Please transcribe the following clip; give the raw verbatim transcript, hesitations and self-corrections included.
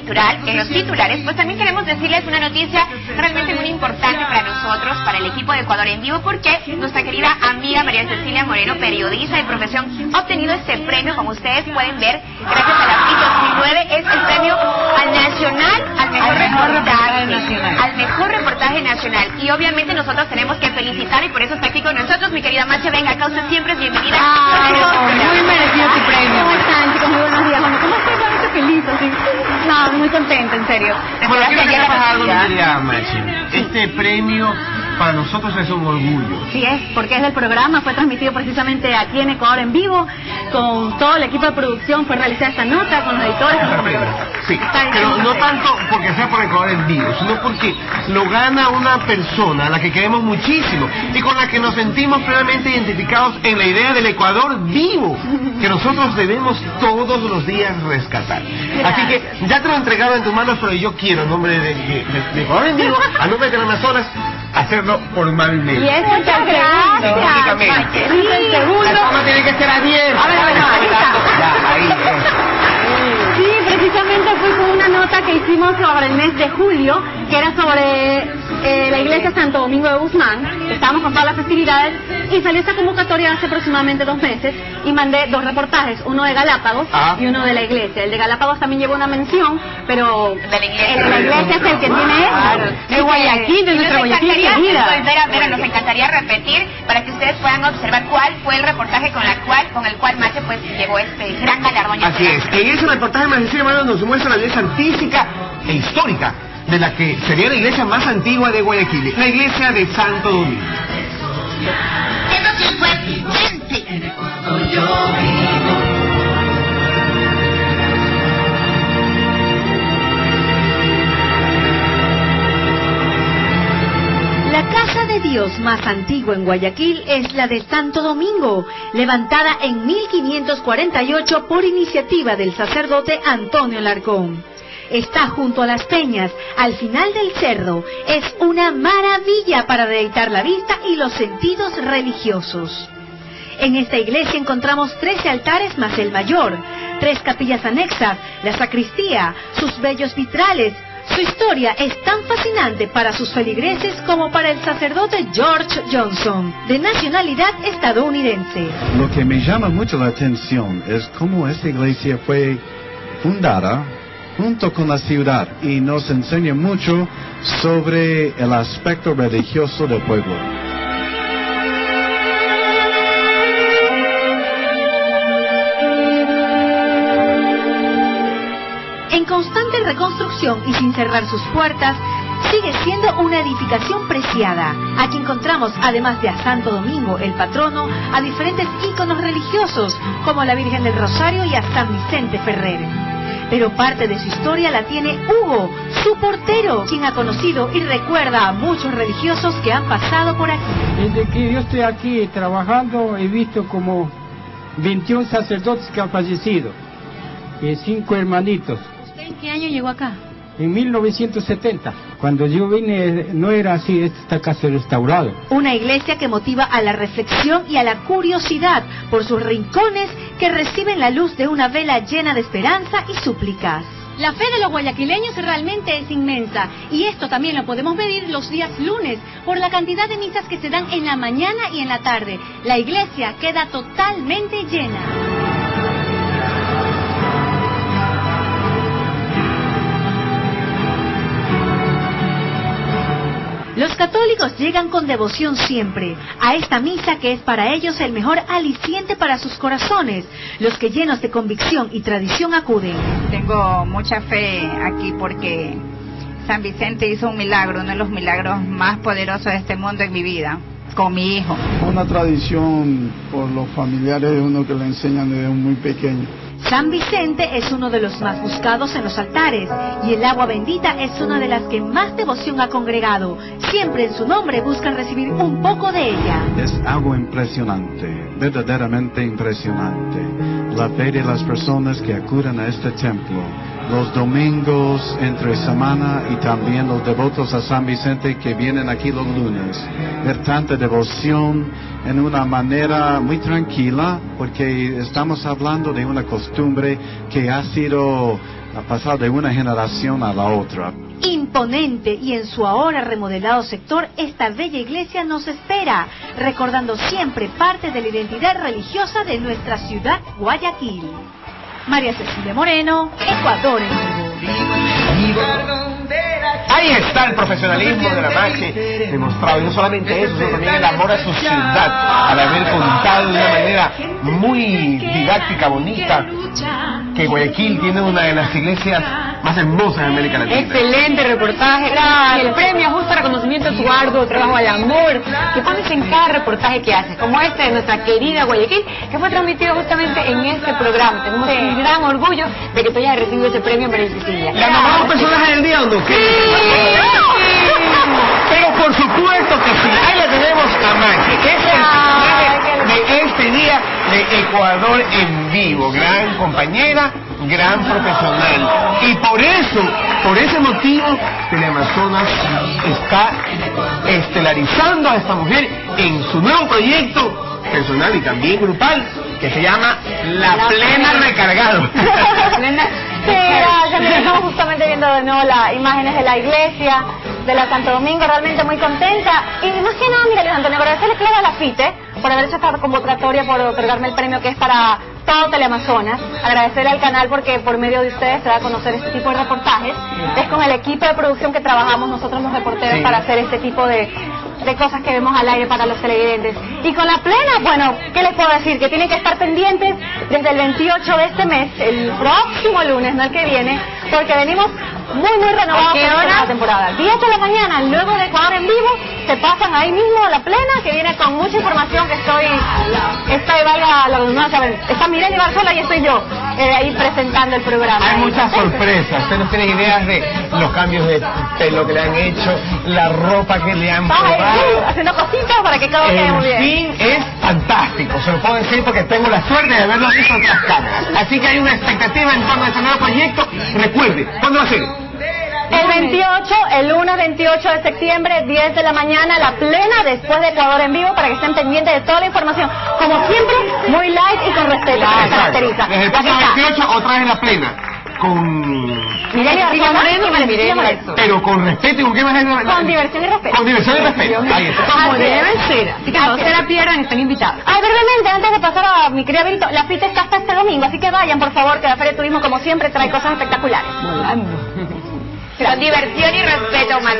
titular, en los titulares, pues también queremos decirles una noticia realmente muy importante para nosotros, para el equipo de Ecuador en Vivo, porque nuestra querida amiga María Cecilia Moreno, periodista de profesión, ha obtenido este premio, como ustedes pueden ver, gracias a la FITE dos mil nueve, es el premio al nacional, al mejor, al mejor reportaje nacional. Al mejor reportaje nacional. Y obviamente nosotros tenemos que felicitar, y por eso está aquí con nosotros mi querida Mache. Venga, acá usted siempre es bienvenida. Ah, muy merecido tu premio. ¿Cómo están, chicos? Muy buenos días. ¿Cómo estás? Feliz, así. No, muy contenta, en serio. Bueno, quiero que sepas algo, Mirella, Machi. Este premio para nosotros es un orgullo. Sí es, porque es del programa, fue transmitido precisamente aquí en Ecuador en Vivo, con todo el equipo de producción, fue realizada esta nota con los editores. Sí, pero no tanto porque sea por Ecuador en Vivo, sino porque lo gana una persona a la que queremos muchísimo y con la que nos sentimos plenamente identificados en la idea del Ecuador vivo, que nosotros debemos todos los días rescatar. Así que ya te lo he entregado en tus manos, pero yo quiero, en nombre de, de, de, de Ecuador en Vivo, a nombre de Teleamazonas, hacerlo formalmente. Y es muchas gracias. Lógicamente. Sí, el segundo. La forma tiene que ser a diez. A ver, a ver, ahí está. Ahí es. Sí, precisamente fue con una nota que hicimos sobre el mes de julio, que era sobre Eh, la iglesia Santo Domingo de Guzmán. Estábamos con todas las festividades y salió esta convocatoria hace aproximadamente dos meses y mandé dos reportajes, uno de Galápagos ah. y uno de la iglesia. El de Galápagos también llevó una mención, pero el de la iglesia, el de la iglesia es el que tiene eso, de Guayaquil, de nuestra Guayaquil querida. Nos encantaría repetir para que ustedes puedan observar cuál fue el reportaje con, la cual, con el cual Mache pues llevó este gran galardón. Así es, en ese reportaje Mache Moreno nos muestra la iglesia artística e histórica de la que sería la iglesia más antigua de Guayaquil, la iglesia de Santo Domingo. La casa de Dios más antigua en Guayaquil es la de Santo Domingo, levantada en mil quinientos cuarenta y ocho por iniciativa del sacerdote Antonio Larcón. Está junto a las peñas, al final del cerro. Es una maravilla para deleitar la vista y los sentidos religiosos. En esta iglesia encontramos trece altares más el mayor, tres capillas anexas, la sacristía, sus bellos vitrales. Su historia es tan fascinante para sus feligreses como para el sacerdote George Johnson, de nacionalidad estadounidense. Lo que me llama mucho la atención es cómo esta iglesia fue fundada junto con la ciudad, y nos enseña mucho sobre el aspecto religioso del pueblo. En constante reconstrucción y sin cerrar sus puertas, sigue siendo una edificación preciada. Aquí encontramos, además de a Santo Domingo, el patrono, a diferentes íconos religiosos, como la Virgen del Rosario y a San Vicente Ferrer. Pero parte de su historia la tiene Hugo, su portero, quien ha conocido y recuerda a muchos religiosos que han pasado por aquí. Desde que yo estoy aquí trabajando he visto como veintiún sacerdotes que han fallecido y cinco hermanitos. ¿Usted en qué año llegó acá? En mil novecientos setenta. Cuando yo vine no era así, esto está casi restaurado. Una iglesia que motiva a la reflexión y a la curiosidad por sus rincones que reciben la luz de una vela llena de esperanza y súplicas. La fe de los guayaquileños realmente es inmensa y esto también lo podemos medir los días lunes por la cantidad de misas que se dan en la mañana y en la tarde. La iglesia queda totalmente llena. Los católicos llegan con devoción siempre a esta misa que es para ellos el mejor aliciente para sus corazones, los que llenos de convicción y tradición acuden. Tengo mucha fe aquí porque San Vicente hizo un milagro, uno de los milagros más poderosos de este mundo en mi vida, con mi hijo. Una tradición por los familiares de uno que le enseñan desde muy pequeño. San Vicente es uno de los más buscados en los altares y el agua bendita es una de las que más devoción ha congregado. Siempre en su nombre buscan recibir un poco de ella. Es algo impresionante, verdaderamente impresionante. La fe de las personas que acuden a este templo los domingos entre semana y también los devotos a San Vicente que vienen aquí los lunes. Ver tanta devoción en una manera muy tranquila, porque estamos hablando de una costumbre que ha sido pasada de una generación a la otra. Imponente, y en su ahora remodelado sector, esta bella iglesia nos espera, recordando siempre parte de la identidad religiosa de nuestra ciudad Guayaquil. María Cecilia Moreno, Ecuador en vivo. Ahí está el profesionalismo de la Maxi demostrado, y no solamente eso, sino también el amor a su ciudad, al haber contado de una manera muy didáctica, bonita, que Guayaquil tiene una de las iglesias más hermosas en América Latina. Excelente reportaje. Gracias. El premio justo reconocimiento a tu arduo trabajo y amor que pones en cada reportaje que haces, como este de nuestra querida Guayaquil, que fue transmitido justamente en este programa. Tenemos sí. un gran orgullo de que tú hayas recibido ese premio, María Cecilia. La mejor personaje del día, ¿o no? Sí. Pero por supuesto que sí. Ahí la tenemos a Maxi, que es el personaje de este día de Ecuador en vivo. Gran compañera, gran profesional, y por eso, por ese motivo, Teleamazonas está estelarizando a esta mujer en su nuevo proyecto personal y también grupal, que se llama La, la Plena Recargada. La Plena Recargada. Sí, estamos justamente viendo de nuevo las imágenes de la iglesia de la Santo Domingo, realmente muy contenta, y más que nada, mira, Luis Antonio, agradecerle claro a la FITE por haber hecho esta convocatoria, por otorgarme el premio que es para todo Teleamazonas. Agradecerle al canal porque por medio de ustedes se va a conocer este tipo de reportajes. Es con el equipo de producción que trabajamos nosotros los reporteros sí. para hacer este tipo de, de cosas que vemos al aire para los televidentes. Y con La Plena, bueno, ¿qué les puedo decir? Que tienen que estar pendientes desde el veintiocho de este mes, el próximo lunes, no el que viene, porque venimos muy, muy renovados para la temporada. diez de la mañana, luego de Ecuador en vivo, se pasan ahí mismo a La Plena, que viene con mucha información que estoy... Estoy, vaya, la redundancia, está Mirella Ibarzola y estoy yo, eh, ahí presentando el programa. Hay muchas sorpresas, ustedes no tienen ideas de los cambios de pelo que le han hecho, la ropa que le han probado. Ahí, haciendo cositas para que todo quede muy bien. En fin, es fantástico, se lo puedo decir porque tengo la suerte de haberlo visto en otras cámaras. Así que hay una expectativa en torno a este nuevo proyecto. Recuerde, ¿cuándo va a ser? El veintiocho, el lunes veintiocho de septiembre, diez de la mañana, La Plena, después de Ecuador en vivo, para que estén pendientes de toda la información. Como siempre, muy light y con respeto. Claro, caracteriza. Desde el pasado veintiocho, otra vez en La Plena. Con... Mirella Moreno, pero con respeto. ¿Y con qué más? La... Con diversión y respeto. Con diversión y respeto. Ahí está. Como debe ser. Así que no se la pierdan, están invitados. Ay, brevemente, antes de pasar a mi querida Virito, la FITE está hasta este domingo, así que vayan, por favor, que la Feria de Turismo, como siempre, trae cosas espectaculares. Volando. Con diversión y respeto, Max.